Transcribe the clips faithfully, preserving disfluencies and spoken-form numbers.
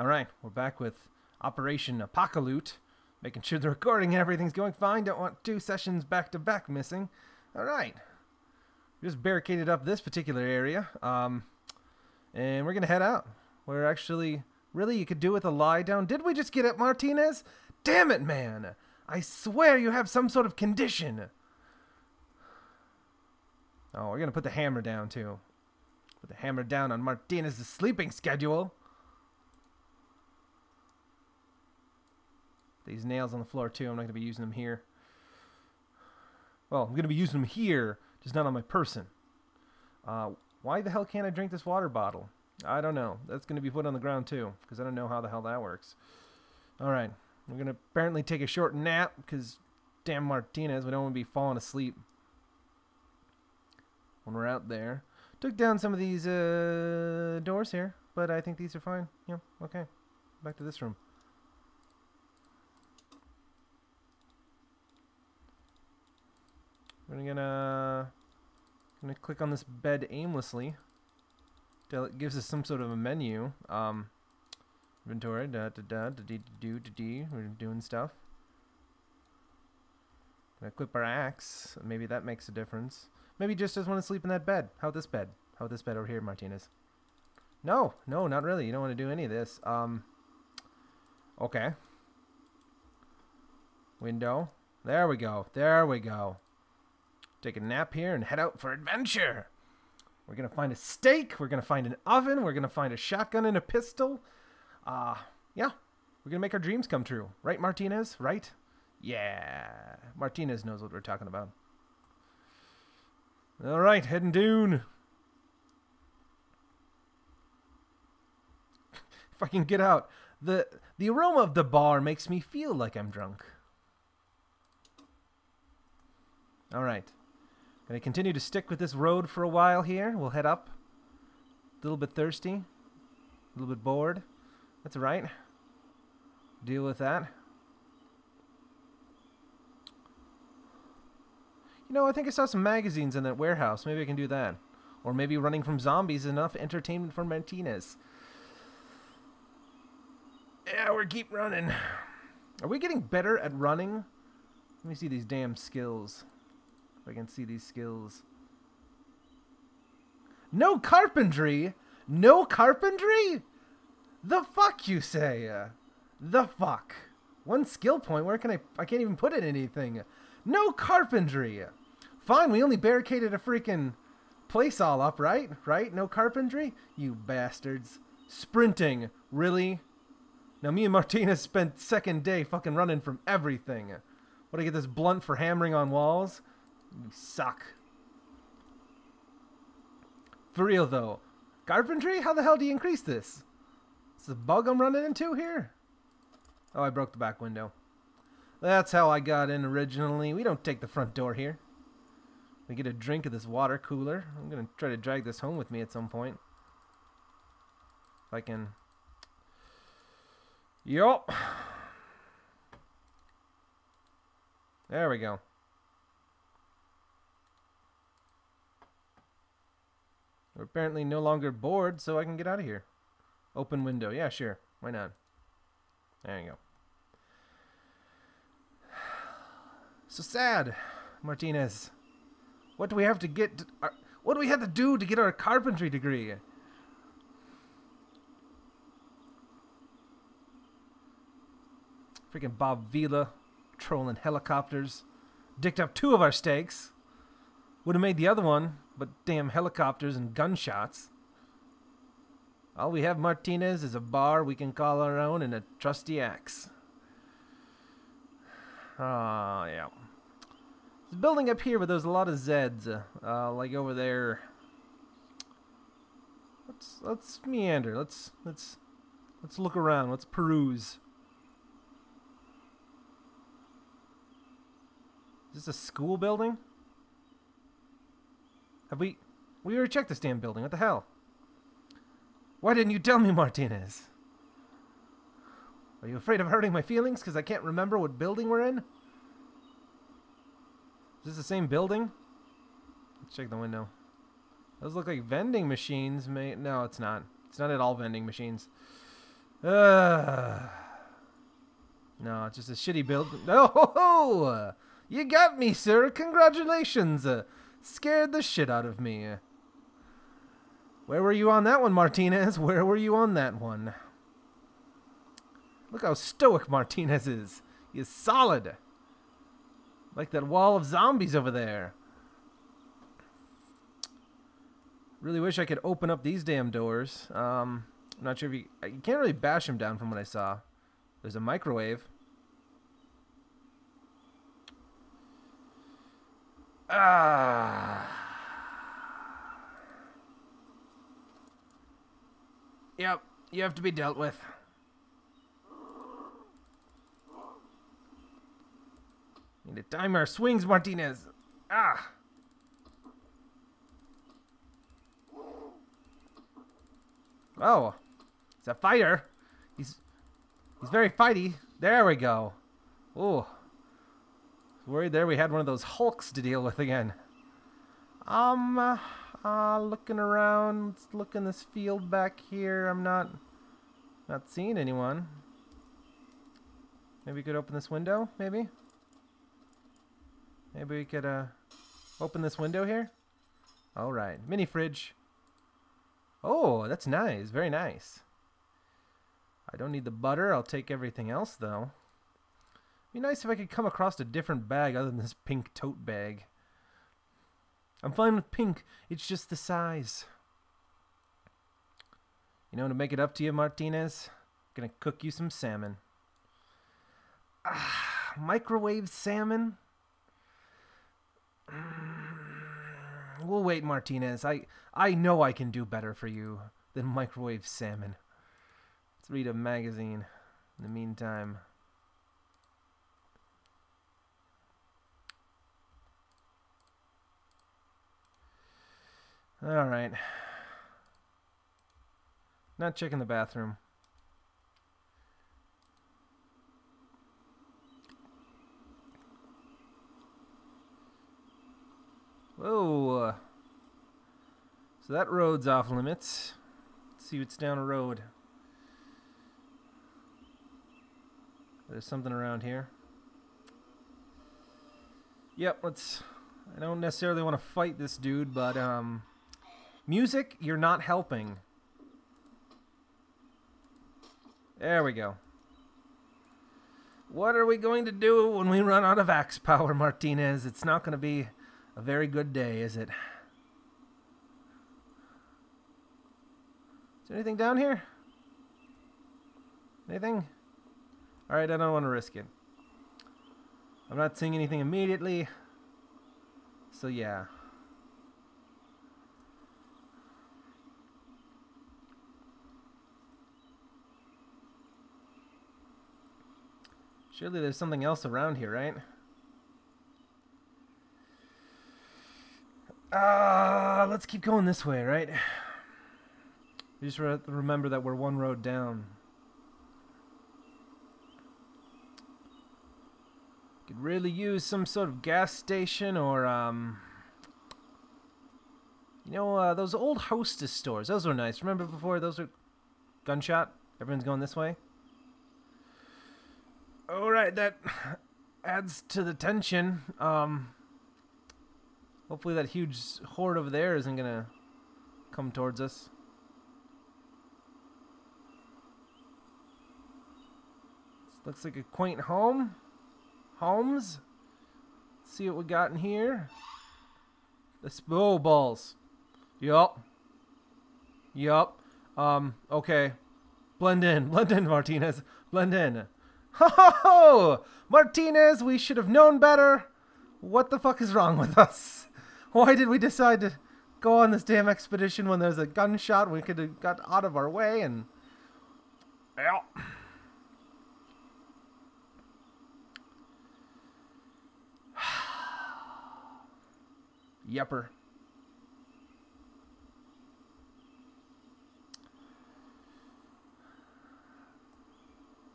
Alright, we're back with Operation Apocaloot. Making sure the recording and everything's going fine. Don't want two sessions back to back missing. Alright. Just barricaded up this particular area. Um, and we're going to head out. We're actually... Really? You could do with a lie down? Did we just get at Martinez? Damn it, man! I swear you have some sort of condition! Oh, we're going to put the hammer down, too. Put the hammer down on Martinez's sleeping schedule. These nails on the floor, too. I'm not going to be using them here. Well, I'm going to be using them here, just not on my person. Uh, why the hell can't I drink this water bottle? I don't know. That's going to be put on the ground, too, because I don't know how the hell that works. All right. We're going to apparently take a short nap, because damn Martinez, we don't want to be falling asleep when we're out there. Took down some of these uh, doors here, but I think these are fine. Yeah, okay. Back to this room. We're gonna, gonna click on this bed aimlessly till it gives us some sort of a menu. Um, inventory, da da da da do da dee. We're doing stuff. Gonna equip our axe. Maybe that makes a difference. Maybe he just doesn't want to sleep in that bed. How about this bed? How about this bed over here, Martinez? No, no, not really. You don't want to do any of this. Um, okay. Window. There we go. There we go. Take a nap here and head out for adventure. We're going to find a steak. We're going to find an oven. We're going to find a shotgun and a pistol. Uh, yeah. We're going to make our dreams come true. Right, Martinez? Right? Yeah. Martinez knows what we're talking about. Alright, heading down. If I can get out. The the aroma of the bar makes me feel like I'm drunk. Alright. Gonna continue to stick with this road for a while here. We'll head up. A little bit thirsty. A little bit bored. That's alright. Deal with that. You know, I think I saw some magazines in that warehouse. Maybe I can do that. Or maybe running from zombies is enough entertainment for Martinez. Yeah, we're keep running. Are we getting better at running? Let me see these damn skills. If I can see these skills. No carpentry? No carpentry? The fuck you say? The fuck? One skill point? Where can I... I can't even put it in anything. No carpentry! Fine, we only barricaded a freaking place all up, right? Right? No carpentry? You bastards. Sprinting. Really? Now, me and Martinez spent second day fucking running from everything. What, I get this blunt for hammering on walls? You suck. For real, though. Carpentry? How the hell do you increase this? Is the bug I'm running into here? Oh, I broke the back window. That's how I got in originally. We don't take the front door here. We get a drink of this water cooler. I'm going to try to drag this home with me at some point. If I can... Yup. There we go. We're apparently no longer bored, so I can get out of here. Open window. Yeah, sure. Why not? There you go. So sad, Martinez. What do we have to get? To our, what do we have to do to get our carpentry degree? Freaking Bob Vila, trolling helicopters, dicked up two of our steaks. Would have made the other one, but damn helicopters and gunshots. All we have, Martinez, is a bar we can call our own and a trusty axe. Ah, uh, yeah. This building up here, but there's a lot of Zeds, uh, like over there. Let's let's meander. Let's let's let's look around. Let's peruse. Is this a school building? Have we we already checked this damn building? What the hell? Why didn't you tell me, Martinez? Are you afraid of hurting my feelings? Because I can't remember what building we're in? Is this the same building? Let's check the window. Those look like vending machines. May no, it's not. It's not at all vending machines. Uh, no, it's just a shitty build. Oh, ho, ho! You got me, sir. Congratulations. Uh, scared the shit out of me. Where were you on that one, Martinez? Where were you on that one? Look how stoic Martinez is. He is solid. Like that wall of zombies over there. Really wish I could open up these damn doors. Um, I'm not sure if you... You can't really bash them down from what I saw. There's a microwave. Ah... Yep, you have to be dealt with. Need to time our swings, Martinez. Ah! Oh, he's a fighter. He's he's very fighty. There we go. Oh, worried there we had one of those Hulks to deal with again. Um. Uh... Uh, looking around, let's look in this field back here. I'm not, not seeing anyone. Maybe we could open this window, maybe? Maybe we could, uh, open this window here? Alright, mini fridge. Oh, that's nice, very nice. I don't need the butter, I'll take everything else, though. It'd be nice if I could come across a different bag other than this pink tote bag. I'm fine with pink, it's just the size. You know, to make it up to you, Martinez, I'm gonna cook you some salmon. Ah, microwave salmon? We'll wait, Martinez. I, I know I can do better for you than microwave salmon. Let's read a magazine in the meantime. Alright. Not checking the bathroom. Whoa. So that road's off limits. Let's see what's down a road. There's something around here. Yep, let's... I don't necessarily want to fight this dude, but, um... music, you're not helping. There we go. What are we going to do when we run out of axe power, Martinez? It's not going to be a very good day, is it? Is there anything down here? Anything? Alright, I don't want to risk it. I'm not seeing anything immediately. So yeah. Surely there's something else around here, right? Ah, uh, let's keep going this way, right? We just re remember that we're one road down. Could really use some sort of gas station or, um... you know, uh, those old Hostess stores. Those were nice. Remember before? Those were... Gunshot? Everyone's going this way? Alright, that adds to the tension. Um, hopefully that huge horde over there isn't gonna come towards us. This looks like a quaint home. Homes? Let's see what we got in here. The oh, balls. Yup. Yup. Um, okay. Blend in. Blend in, Martinez. Blend in. Ho ho ho! Martinez, we should have known better! What the fuck is wrong with us? Why did we decide to go on this damn expedition when there's a gunshot? We could have got out of our way and... Ow. Yepper.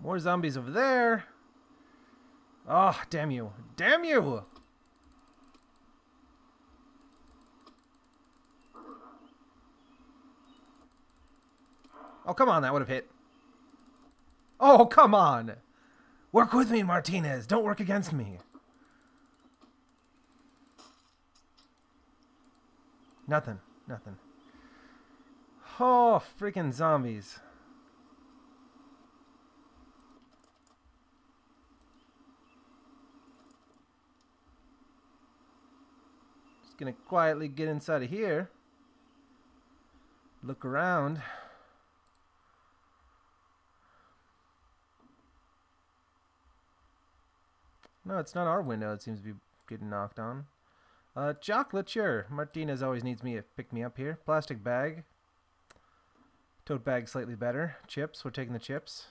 More zombies over there. Oh, damn you. Damn you! Oh, come on. That would have hit. Oh, come on! Work with me, Martinez! Don't work against me! Nothing. Nothing. Oh, freaking zombies. Just gonna quietly get inside of here. Look around. No, it's not our window that seems to be getting knocked on. Uh, chocolatier. Martinez always needs me to pick me up here. Plastic bag. Tote bag slightly better. Chips. We're taking the chips.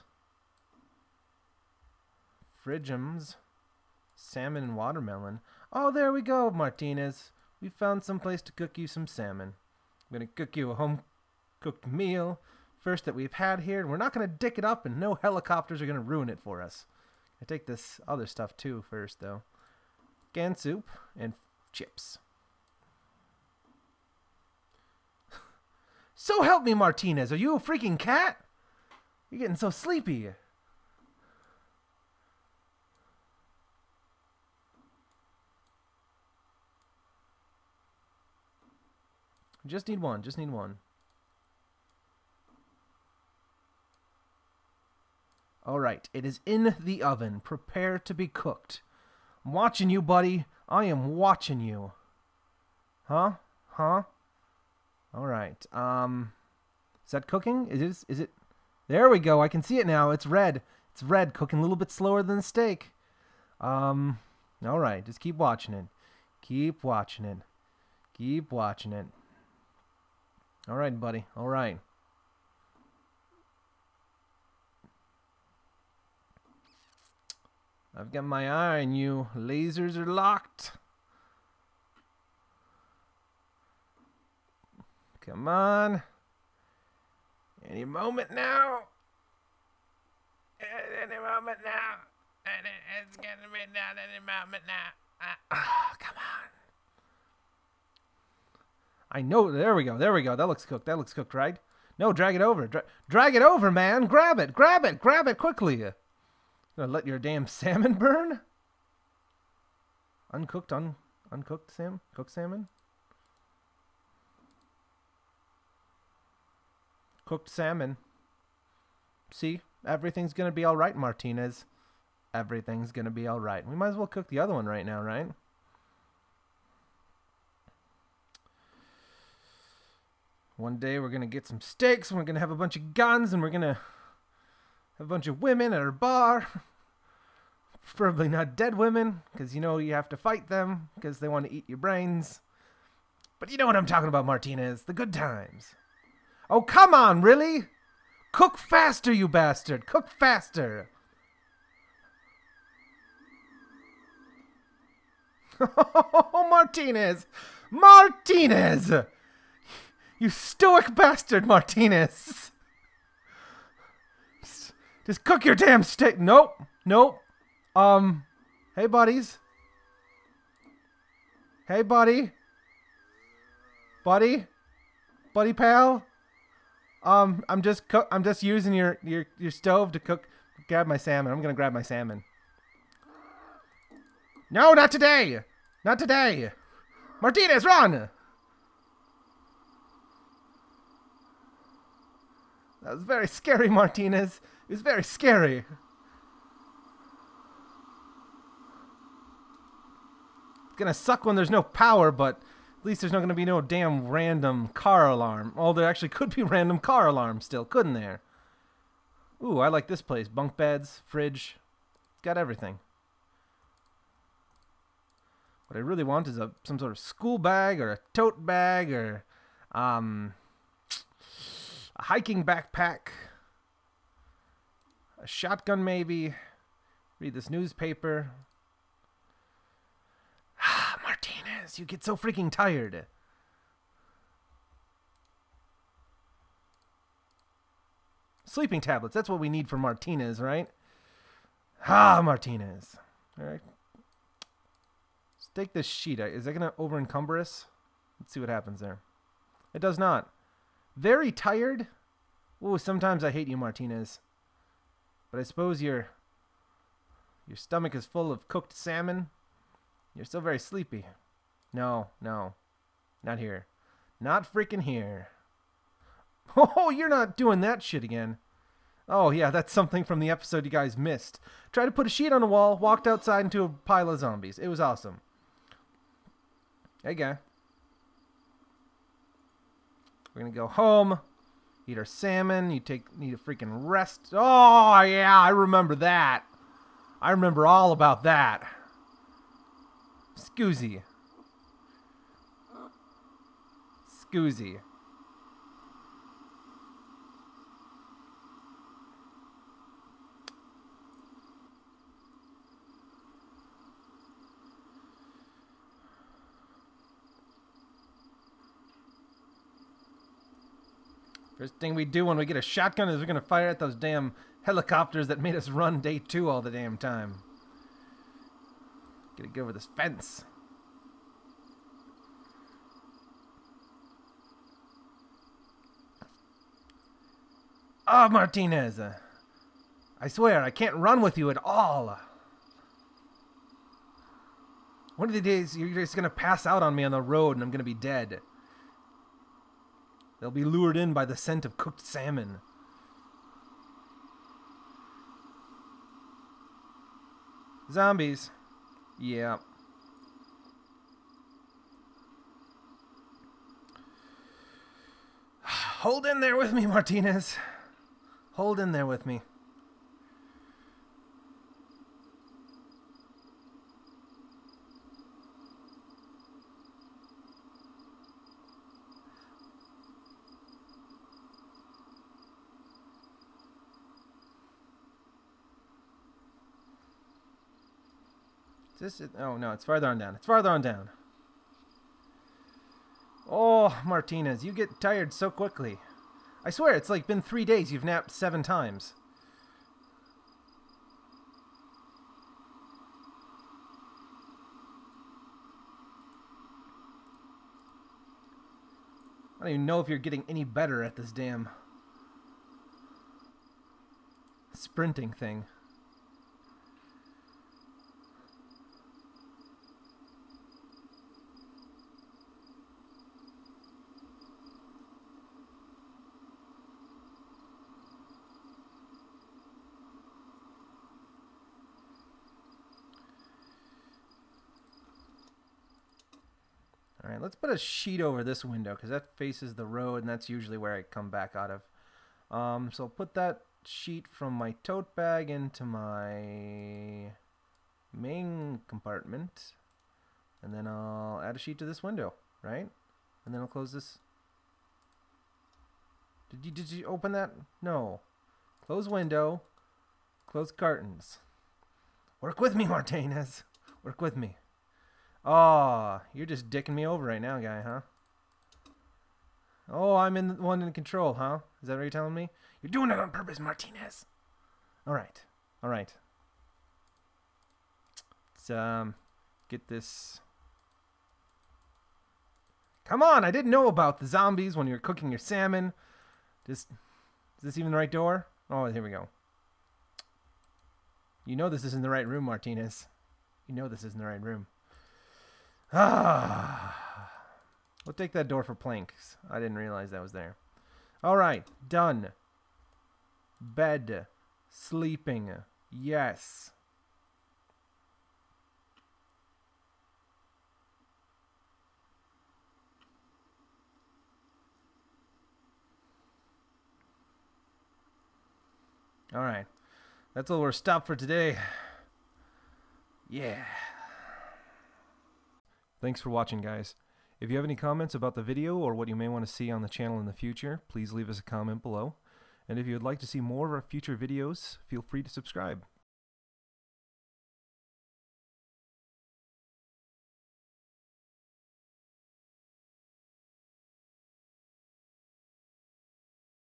Frigums. Salmon and watermelon. Oh, there we go, Martinez. We found some place to cook you some salmon. I'm going to cook you a home-cooked meal. First that we've had here. We're not going to dick it up, and no helicopters are going to ruin it for us. I take this other stuff too first, though. Canned soup and chips. So help me, Martinez. Are you a freaking cat? You're getting so sleepy. Just need one. Just need one. Alright, it is in the oven. Prepare to be cooked. I'm watching you, buddy. I am watching you. Huh? Huh? Alright. Um, is that cooking? Is it, is it? There we go. I can see it now. It's red. It's red. Cooking a little bit slower than the steak. Um, alright. Just keep watching it. Keep watching it. Keep watching it. Alright, buddy. Alright. I've got my eye on you. Lasers are locked. Come on. Any moment now. Any moment now. It's gonna be down any moment now. Oh, come on. I know. There we go. There we go. That looks cooked. That looks cooked, right? No, drag it over. Dra drag it over, man. Grab it. Grab it. Grab it quickly. Gonna let your damn salmon burn? Uncooked, un uncooked salmon? Cooked salmon? Cooked salmon. See? Everything's gonna be alright, Martinez. Everything's gonna be alright. We might as well cook the other one right now, right? One day we're gonna get some steaks, and we're gonna have a bunch of guns, and we're gonna... a bunch of women at her bar. Preferably not dead women, because you know you have to fight them, because they want to eat your brains. But you know what I'm talking about, Martinez. The good times. Oh, come on, really? Cook faster, you bastard. Cook faster. Oh, Martinez. Martinez. You stoic bastard, Martinez. Just cook your damn steak. Nope. Nope. Um. Hey, buddies. Hey, buddy. Buddy. Buddy pal. Um. I'm just cook. I'm just using your your your stove to cook. Grab my salmon. I'm gonna grab my salmon. No, not today. Not today. Martinez, run! That was very scary, Martinez. It was very scary. It's gonna suck when there's no power, but at least there's not gonna be no damn random car alarm. Oh, there actually could be random car alarm still, couldn't there? Ooh, I like this place. Bunk beds, fridge. It's got everything. What I really want is a some sort of school bag or a tote bag or um a hiking backpack, a shotgun maybe, read this newspaper. Ah, Martinez, you get so freaking tired. Sleeping tablets, that's what we need for Martinez, right? Ah, Martinez. All right. Let's take this sheet. Is that going to over-encumber us? Let's see what happens there. It does not. Very tired? Ooh, sometimes I hate you, Martinez. But I suppose your your stomach is full of cooked salmon. You're still very sleepy. No, no. Not here. Not freaking here. Oh, you're not doing that shit again. Oh, yeah, that's something from the episode you guys missed. Tried to put a sheet on a wall, walked outside into a pile of zombies. It was awesome. Hey, guy. We're going to go home, eat our salmon. You take need a freaking rest. Oh, yeah, I remember that. I remember all about that. Scoozy. Scoozy. First thing we do when we get a shotgun is we're gonna fire at those damn helicopters that made us run day two all the damn time. Gotta get over this fence. Ah, Martinez! I swear, I can't run with you at all. One of the days, you're just gonna pass out on me on the road and I'm gonna be dead. They'll be lured in by the scent of cooked salmon. Zombies. Yeah. Hold in there with me, Martinez. Hold in there with me. Is this, oh no, it's farther on down. It's farther on down. Oh, Martinez, you get tired so quickly. I swear, it's like been three days. You've napped seven times. I don't even know if you're getting any better at this damn sprinting thing. Alright, let's put a sheet over this window because that faces the road and that's usually where I come back out of. Um, so I'll put that sheet from my tote bag into my main compartment and then I'll add a sheet to this window, right? And then I'll close this. Did you, did you open that? No. Close window. Close curtains. Work with me, Martinez. Work with me. Oh, you're just dicking me over right now, guy, huh? Oh, I'm in the one in control, huh? Is that what you're telling me? You're doing it on purpose, Martinez. All right, all right. Let's um, get this. Come on, I didn't know about the zombies when you were cooking your salmon. Just, is this even the right door? Oh, here we go. You know this isn't the right room, Martinez. You know this isn't the right room. Ah, we'll take that door for planks. I didn't realize that was there. All right, done. Bed, sleeping, yes. All right, that's all we're stopped for today. Yeah. Thanks for watching, guys. If you have any comments about the video or what you may want to see on the channel in the future, please leave us a comment below. And if you would like to see more of our future videos, feel free to subscribe.